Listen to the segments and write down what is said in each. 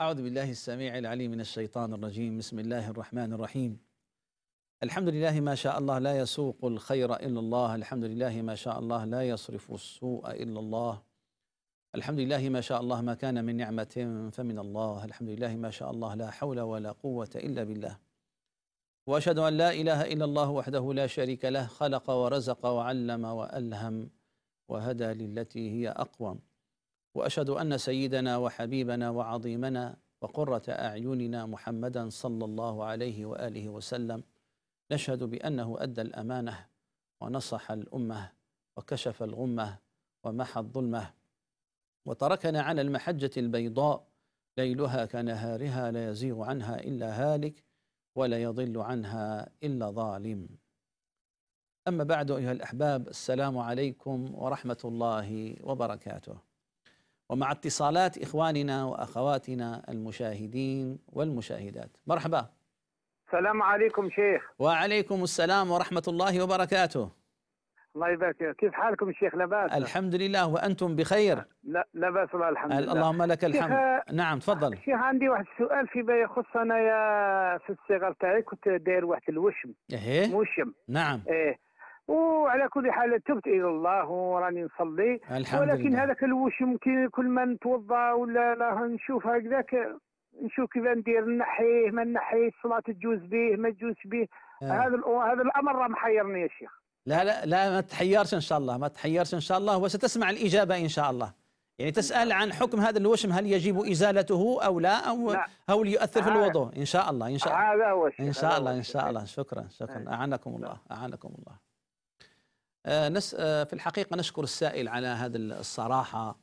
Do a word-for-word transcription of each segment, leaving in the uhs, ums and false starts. أعوذ بالله السميع العليم من الشيطان الرجيم. بسم الله الرحمن الرحيم. الحمد لله ما شاء الله، لا يسوق الخير إلا الله. الحمد لله ما شاء الله، لا يصرف السوء إلا الله. الحمد لله ما شاء الله، ما كان من نعمة فمن الله. الحمد لله ما شاء الله، لا حول ولا قوة إلا بالله. وأشهد أن لا إله إلا الله وحده لا شريك له، خلق ورزق وعلم وألهم وهدى للتي هي أقوم. وأشهد أن سيدنا وحبيبنا وعظيمنا وقرة أعيننا محمدا صلى الله عليه وآله وسلم، نشهد بأنه أدى الأمانة ونصح الأمة وكشف الغمة ومحى الظلمة وتركنا على المحجة البيضاء، ليلها كنهارها، لا يزيغ عنها إلا هالك ولا يضل عنها إلا ظالم. أما بعد، أيها الأحباب، السلام عليكم ورحمة الله وبركاته. ومع اتصالات إخواننا وأخواتنا المشاهدين والمشاهدات، مرحبا. السلام عليكم شيخ. وعليكم السلام ورحمة الله وبركاته. الله يبارك، كيف حالكم شيخ؟ لباس؟ الحمد لله، وأنتم بخير؟ لا لا بأس والله، الحمد لله. اللهم لك الحمد. شيخ... نعم تفضل. شيخ عندي واحد السؤال فيما يخصنا، يا في الصغر تاعي كنت داير واحد الوشم. إيه؟ وشم. نعم. إيه. وعلى كل حال تبت الى الله وراني نصلي، ولكن هذاك الوشم كل ما نتوضا ولا راه نشوف هكذاك، نشوف كيف ندير، نحيه ما نحيه، الصلاه تجوز به ما تجوزش به. هذا آه. هذا الامر راه محيرني يا شيخ. لا لا لا، ما تحيرش ان شاء الله، ما تحيرش ان شاء الله، وستسمع الاجابه ان شاء الله. يعني تسال عن حكم هذا الوشم، هل يجب ازالته او لا، او لا. او يؤثر آه. في الوضوء ان شاء الله. ان شاء الله هذا هو الشيخ، ان شاء الله ان شاء الله. شكرا شكرا، اعانكم الله اعانكم الله. في الحقيقة نشكر السائل على هذا الصراحة،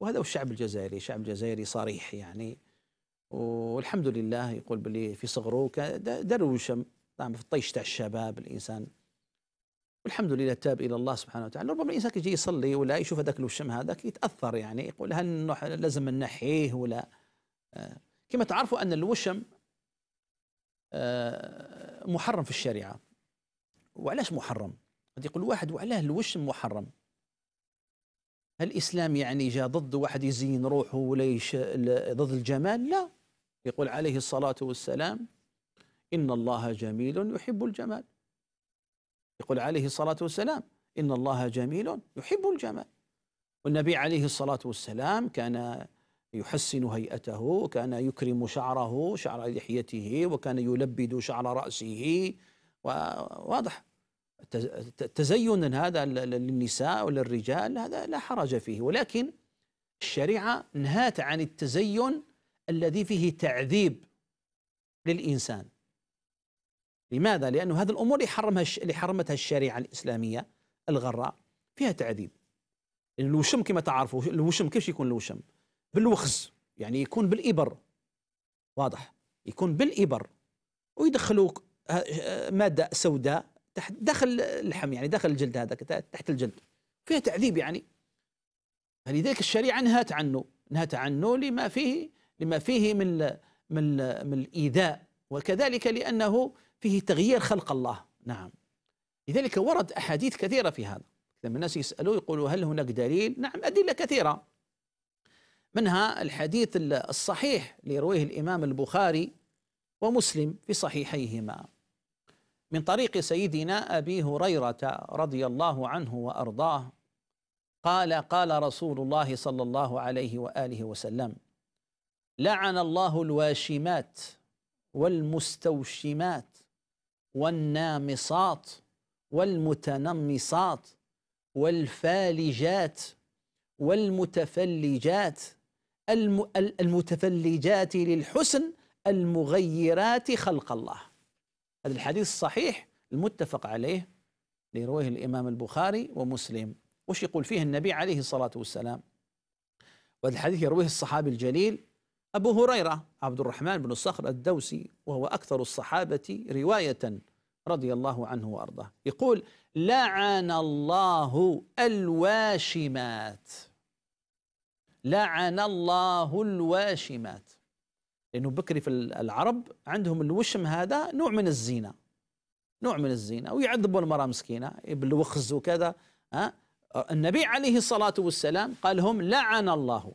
وهذا هو الشعب الجزائري، شعب جزائري صريح يعني، والحمد لله. يقول بلي في صغره داروا وشم، طعم في الطيش تاع الشباب الإنسان، والحمد لله تاب إلى الله سبحانه وتعالى. ربما الإنسان كيجي يصلي ولا يشوف هذاك الوشم هذاك يتأثر، يعني يقول هل لازم نحيه ولا. كما تعرفوا أن الوشم محرم في الشريعة. وعلاش محرم؟ قد يقول واحد وعلاه الوشم محرم؟ هل الإسلام يعني جاء ضد واحد يزين روحه ولا ضد الجمال؟ لا، يقول عليه الصلاة والسلام إن الله جميل يحب الجمال. يقول عليه الصلاة والسلام إن الله جميل يحب الجمال. والنبي عليه الصلاة والسلام كان يحسن هيئته، كان يكرم شعره، شعر لحيته، وكان يلبد شعر رأسه. وواضح تزين هذا للنساء وللرجال، هذا لا حرج فيه، ولكن الشريعة نهات عن التزين الذي فيه تعذيب للإنسان. لماذا؟ لأن هذه الأمور اللي حرمتها الشريعة الإسلامية الغراء فيها تعذيب. الوشم كما تعرفوا، الوشم كيفاش يكون الوشم؟ بالوخز، يعني يكون بالإبر، واضح، يكون بالإبر، ويدخلوا مادة سوداء تحت داخل اللحم، يعني داخل الجلد، هذاك تحت الجلد فيها تعذيب يعني. فلذلك الشريعة نهت عنه، نهت عنه لما فيه لما فيه من من من الإيذاء، وكذلك لأنه فيه تغيير خلق الله. نعم، لذلك ورد أحاديث كثيرة في هذا. لما الناس يسألوا يقولوا هل هناك دليل؟ نعم، أدلة كثيرة، منها الحديث الصحيح اللي يرويه الإمام البخاري ومسلم في صحيحيهما من طريق سيدنا أبي هريرة رضي الله عنه وأرضاه، قال قال رسول الله صلى الله عليه وآله وسلم: لعن الله الواشمات والمستوشمات والنامصات والمتنمصات والفالجات والمتفلجات المتفلجات للحسن المغيرات خلق الله. هذا الحديث الصحيح المتفق عليه لرواه الإمام البخاري ومسلم. وش يقول فيه النبي عليه الصلاة والسلام؟ وهذا الحديث يرويه الصحابي الجليل أبو هريرة عبد الرحمن بن الصخر الدوسي، وهو أكثر الصحابة رواية رضي الله عنه وأرضاه. يقول: لعن الله الواشمات، لعن الله الواشمات. لأنه بكري في العرب عندهم الوشم هذا نوع من الزينة، نوع من الزينة، ويعذبوا المرأة مسكينة بالوخز وكذا. ها؟ النبي عليه الصلاة والسلام قال لهم لعن الله.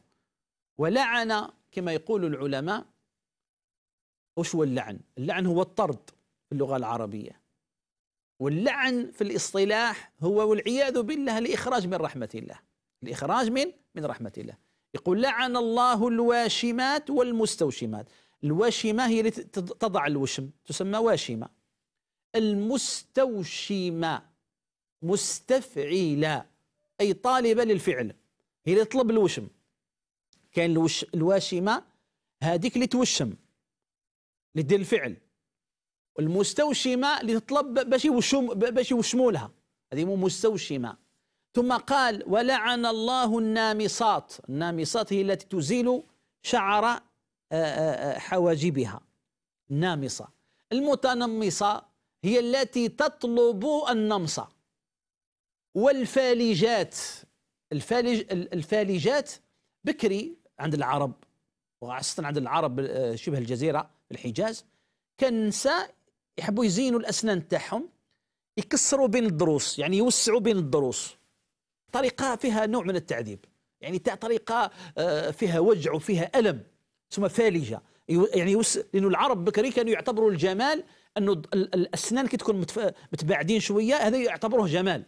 ولعن كما يقول العلماء وش هو اللعن؟ اللعن هو الطرد في اللغة العربية، واللعن في الاصطلاح هو والعياذ بالله الإخراج من رحمة الله، الإخراج من من رحمة الله. يقول لعن الله الواشمات والمستوشمات. الواشمة هي التي تضع الوشم تسمى واشمة. المستوشمة مستفعلة أي طالبة للفعل، هي اللي تطلب الوشم. كان الواشمة هذيك اللي توشم اللي تدير الفعل، والمستوشمة اللي تطلب باش يوشم باش يوشموا لها، هذه مو مستوشمة. ثم قال ولعن الله النامصات. النامصات هي التي تزيل شعر حواجبها، النامصة. المتنمصة هي التي تطلب النمصة. والفالجات، الفالج الفالجات بكري عند العرب وخاصة عند العرب شبه الجزيرة الحجاز، كان النساء يحبوا يزينوا الأسنان تاعهم، يكسروا بين الضروس، يعني يوسعوا بين الضروس، طريقة فيها نوع من التعذيب، يعني طريقة فيها وجع وفيها ألم، ثم فالجة يعني يوس... لأنه العرب بكري كانوا يعتبروا الجمال أنه الأسنان كي تكون متف... متباعدين شوية، هذا يعتبروه جمال.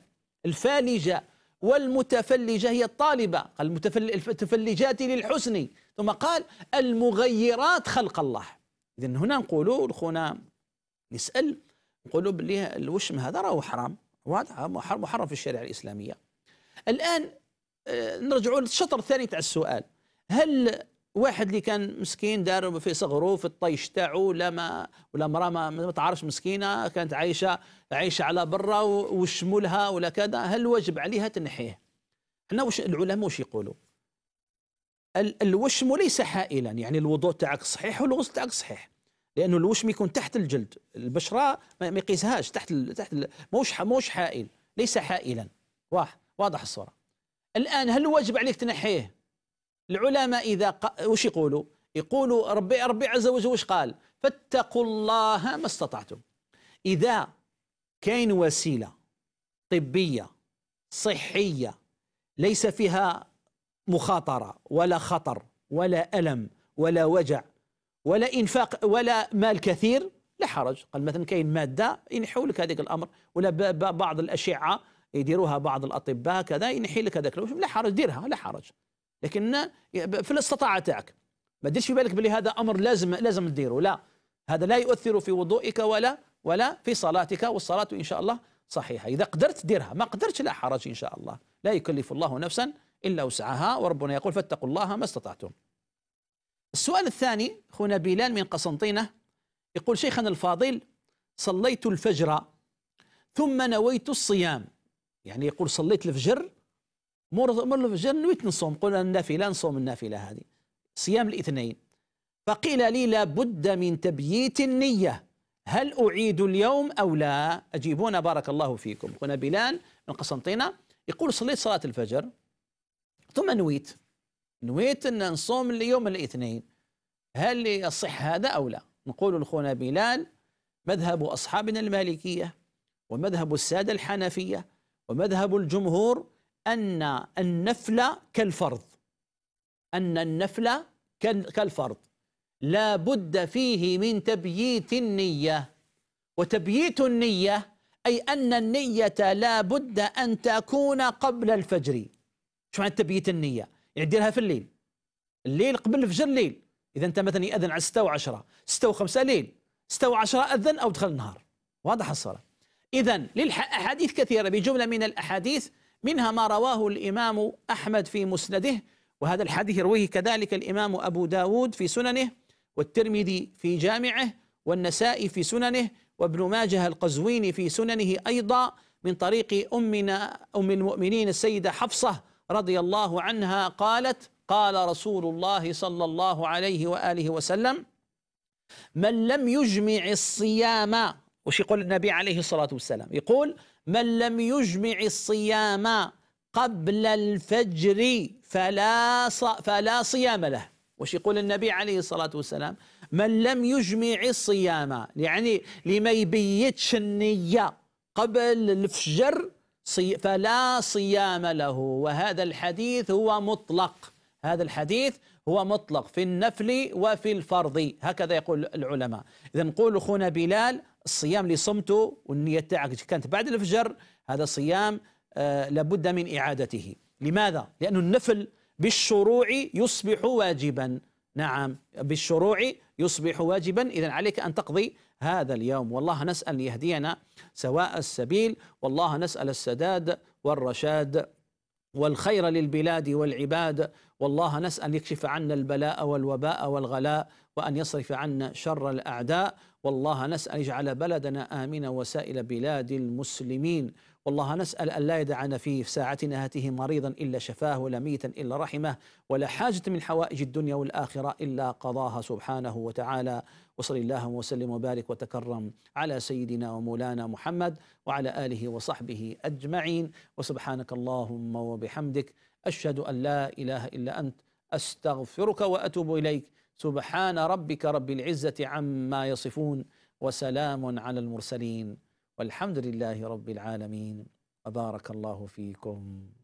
الفالجة والمتفلجة هي الطالبة، المتفلجات للحسن. ثم قال المغيرات خلق الله. إذن هنا نقولوا لخونا نسأل، نقولوا باللي الوشم هذا راهو حرام، واضح محرم في الشريعة الإسلامية. الآن نرجعوا للشطر الثاني تاع السؤال، هل واحد اللي كان مسكين دار في صغره في الطيش تاعو، لا ما ولا مراه ما تعرفش مسكينه، كانت عايشه عايشه على برا وشمولها ولا كذا، هل واجب عليها تنحيه؟ حنا واش العلماء واش يقولوا؟ الوشم ليس حائلا، يعني الوضوء تاعك صحيح والغسل تاعك صحيح، لانه الوشم يكون تحت الجلد، البشره ما يقيسهاش تحت ال تحت ال موش موش حائل، ليس حائلا. واضح واضح الصوره. الان هل واجب عليك تنحيه؟ العلماء إذا ق... وش يقولوا؟ يقولوا ربي ربي عز وجل وش قال؟ فاتقوا الله ما استطعتم. إذا كاين وسيلة طبية صحية ليس فيها مخاطرة ولا خطر ولا ألم ولا وجع ولا إنفاق ولا مال كثير، لا حرج. قال مثلا كاين مادة ينحوا لك هذاك الأمر، ولا ب... ب... بعض الأشعة يديروها بعض الأطباء كذا، ينحي لك هذاك، لا حرج ديرها، لا حرج، لكن في الاستطاعة تاعك. ما ديرش في بالك بلي هذا أمر لازم لازم تديره، لا، هذا لا يؤثر في وضوئك ولا ولا في صلاتك، والصلاة إن شاء الله صحيحة. إذا قدرت ديرها، ما قدرتش لا حرج إن شاء الله، لا يكلف الله نفسا إلا وسعها، وربنا يقول فاتقوا الله ما استطعتم. السؤال الثاني أخونا بلال من قسنطينة يقول شيخنا الفاضل صليت الفجر ثم نويت الصيام، يعني يقول صليت الفجر مر مر الفجر نويت نصوم، قلنا النافلة نصوم النافلة هذه صيام الاثنين، فقيل لي لابد من تبييت النية، هل أعيد اليوم أو لا؟ أجيبونا بارك الله فيكم. قلنا بلال من قسنطينة يقول صليت صلاة الفجر ثم نويت نويت أن نصوم اليوم الاثنين، هل يصح هذا أو لا؟ نقول لخونا بلال مذهب أصحابنا المالكية ومذهب السادة الحنفية ومذهب الجمهور أن النفل كالفرض، أن النفل كالفرض لا بد فيه من تبييت النية. وتبييت النية أي أن النية لا بد أن تكون قبل الفجر. شو معنى تبييت النية؟ يعني ديرها في الليل، الليل قبل الفجر، الليل. إذا أنت مثلا يأذن على ستة وعشرة، ستة وخمسة ليل، ستة وعشرة أذن أو دخل النهار. واضح الصلاة. إذا للأحاديث كثيرة، بجملة من الأحاديث منها ما رواه الإمام أحمد في مسنده، وهذا الحديث يرويه كذلك الإمام أبو داود في سننه، والترمذي في جامعه، والنسائي في سننه، وابن ماجه القزويني في سننه أيضا، من طريق أمنا أم المؤمنين السيدة حفصة رضي الله عنها قالت قال رسول الله صلى الله عليه وآله وسلم من لم يجمع الصيام، وش يقول النبي عليه الصلاة والسلام؟ يقول من لم يجمع الصيام قبل الفجر فلا فلا صيام له. وش يقول النبي عليه الصلاة والسلام؟ من لم يجمع الصيام، يعني لما يبيتش النية قبل الفجر فلا صيام له. وهذا الحديث هو مطلق، هذا الحديث هو مطلق في النفل وفي الفرض، هكذا يقول العلماء. إذا نقول أخونا بلال الصيام اللي صمته والنية تاعك كانت بعد الفجر، هذا صيام آه لابد من إعادته. لماذا؟ لأن النفل بالشروع يصبح واجبا. نعم، بالشروع يصبح واجبا. إذا عليك أن تقضي هذا اليوم، والله نسأل أن يهدينا سواء السبيل، والله نسأل السداد والرشاد والخير للبلاد والعباد، والله نسأل يكشف عنا البلاء والوباء والغلاء، وأن يصرف عنا شر الأعداء، والله نسأل يجعل بلدنا آمنا وسائل بلاد المسلمين، والله نسأل أن لا يدعنا في ساعتنا هاته مريضا إلا شفاه، ولا ميتا إلا رحمه، ولا حاجة من حوائج الدنيا والآخرة إلا قضاها سبحانه وتعالى. وصل اللهم وسلم وبارك وتكرم على سيدنا ومولانا محمد وعلى آله وصحبه أجمعين، وسبحانك اللهم وبحمدك، أشهد أن لا إله إلا أنت، أستغفرك وأتوب إليك. سبحان ربك رب العزة عما يصفون، وسلام على المرسلين، والحمد لله رب العالمين، وبارك الله فيكم.